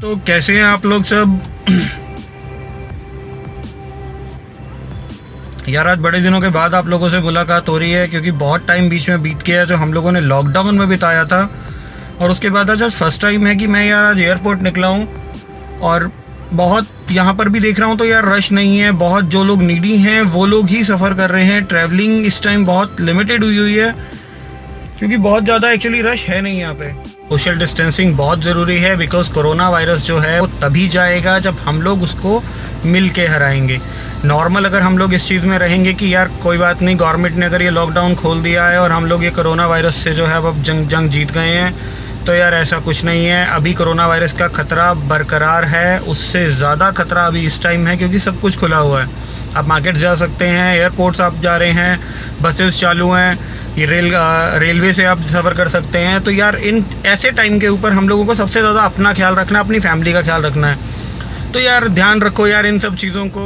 तो कैसे हैं आप लोग सब यार, आज बड़े दिनों के बाद आप लोगों से मुलाकात हो रही है क्योंकि बहुत टाइम बीच में बीत गया जो हम लोगों ने लॉकडाउन में बिताया था। और उसके बाद आज फर्स्ट टाइम है कि मैं यार आज एयरपोर्ट निकला हूँ और बहुत यहाँ पर भी देख रहा हूँ तो यार रश नहीं है, बहुत जो लोग नीडी हैं वो लोग ही सफ़र कर रहे हैं। ट्रैवलिंग इस टाइम बहुत लिमिटेड हुई है क्योंकि बहुत ज़्यादा एक्चुअली रश है नहीं यहाँ पर। सोशल डिस्टेंसिंग बहुत ज़रूरी है बिकॉज कोरोना वायरस जो है वो तभी जाएगा जब हम लोग उसको मिल के हराएंगे। नॉर्मल अगर हम लोग इस चीज़ में रहेंगे कि यार कोई बात नहीं, गवर्नमेंट ने अगर ये लॉकडाउन खोल दिया है और हम लोग ये कोरोना वायरस से जो है अब जंग जीत गए हैं, तो यार ऐसा कुछ नहीं है। अभी कोरोना वायरस का ख़तरा बरकरार है, उससे ज़्यादा खतरा अभी इस टाइम है क्योंकि सब कुछ खुला हुआ है। आप मार्केट जा सकते हैं, एयरपोर्ट्स आप जा रहे हैं, बसेस चालू हैं, ये रेलवे से आप सफ़र कर सकते हैं। तो यार इन ऐसे टाइम के ऊपर हम लोगों को सबसे ज़्यादा अपना ख्याल रखना है, अपनी फैमिली का ख्याल रखना है। तो यार ध्यान रखो यार इन सब चीज़ों को।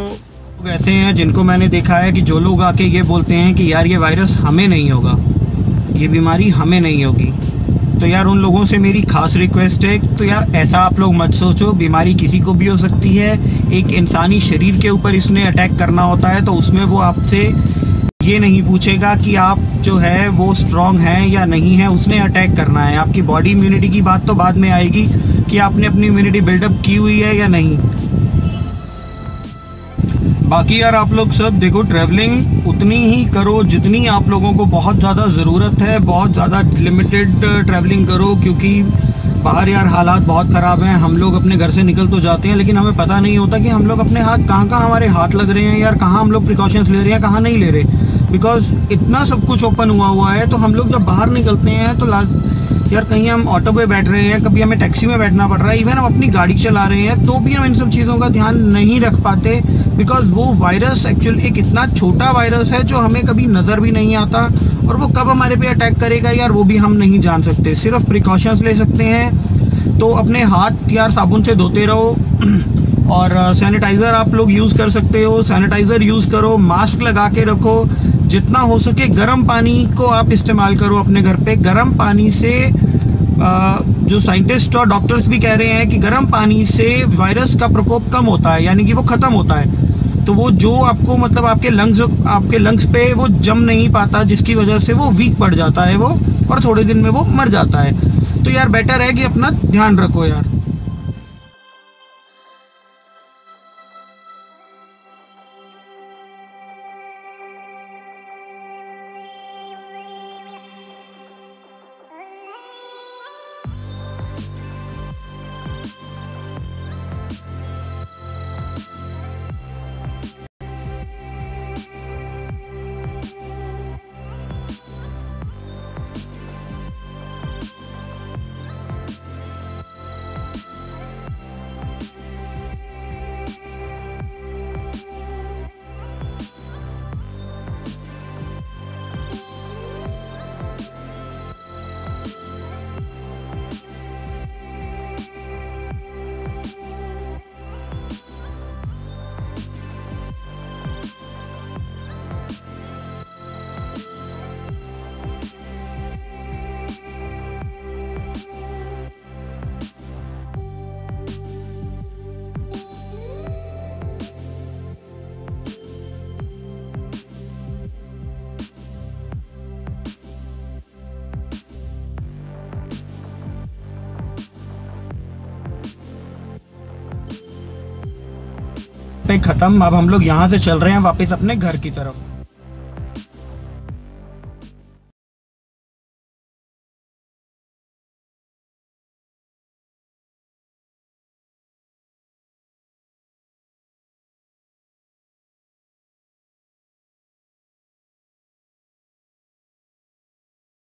लोग ऐसे हैं जिनको मैंने देखा है कि जो लोग आके ये बोलते हैं कि यार ये वायरस हमें नहीं होगा, ये बीमारी हमें नहीं होगी। तो यार उन लोगों से मेरी खास रिक्वेस्ट है, तो यार ऐसा आप लोग मत सोचो, बीमारी किसी को भी हो सकती है। एक इंसानी शरीर के ऊपर इसने अटैक करना होता है तो उसमें वो आपसे ये नहीं पूछेगा कि आप जो है वो स्ट्रॉन्ग हैं या नहीं है, उसने अटैक करना है। आपकी बॉडी इम्यूनिटी की बात तो बाद में आएगी कि आपने अपनी इम्यूनिटी बिल्डअप की हुई है या नहीं। बाकी यार आप लोग सब देखो, ट्रैवलिंग उतनी ही करो जितनी आप लोगों को बहुत ज़्यादा ज़रूरत है, बहुत ज़्यादा लिमिटेड ट्रैवलिंग करो क्योंकि बाहर यार हालात बहुत ख़राब हैं। हम लोग अपने घर से निकल तो जाते हैं लेकिन हमें पता नहीं होता कि हम लोग अपने हाथ कहाँ हमारे हाथ लग रहे हैं यार, कहाँ हम लोग प्रिकॉशंस ले रहे हैं, कहाँ नहीं ले रहे, बिकॉज़ इतना सब कुछ ओपन हुआ है। तो हम लोग जब बाहर निकलते हैं तो यार कहीं हम ऑटो पे बैठ रहे हैं, कभी हमें टैक्सी में बैठना पड़ रहा है, इवन हम अपनी गाड़ी चला रहे हैं तो भी हम इन सब चीज़ों का ध्यान नहीं रख पाते बिकॉज़ वो वायरस एक्चुअली एक इतना छोटा वायरस है जो हमें कभी नज़र भी नहीं आता और वो कब हमारे पे अटैक करेगा यार वो भी हम नहीं जान सकते। सिर्फ प्रिकॉशंस ले सकते हैं, तो अपने हाथ यार साबुन से धोते रहो और सैनिटाइज़र आप लोग यूज़ कर सकते हो, सैनिटाइज़र यूज़ करो, मास्क लगा के रखो, जितना हो सके गर्म पानी को आप इस्तेमाल करो अपने घर पे। गर्म पानी से जो साइंटिस्ट और डॉक्टर्स भी कह रहे हैं कि गर्म पानी से वायरस का प्रकोप कम होता है, यानी कि वो ख़त्म होता है। तो वो जो आपको मतलब आपके लंग्स पे वो जम नहीं पाता जिसकी वजह से वो वीक पड़ जाता है वो, और थोड़े दिन में वो मर जाता है। तो यार बेटर है कि अपना ध्यान रखो यार। पे खत्म, अब हम लोग यहाँ से चल रहे हैं वापस अपने घर की तरफ।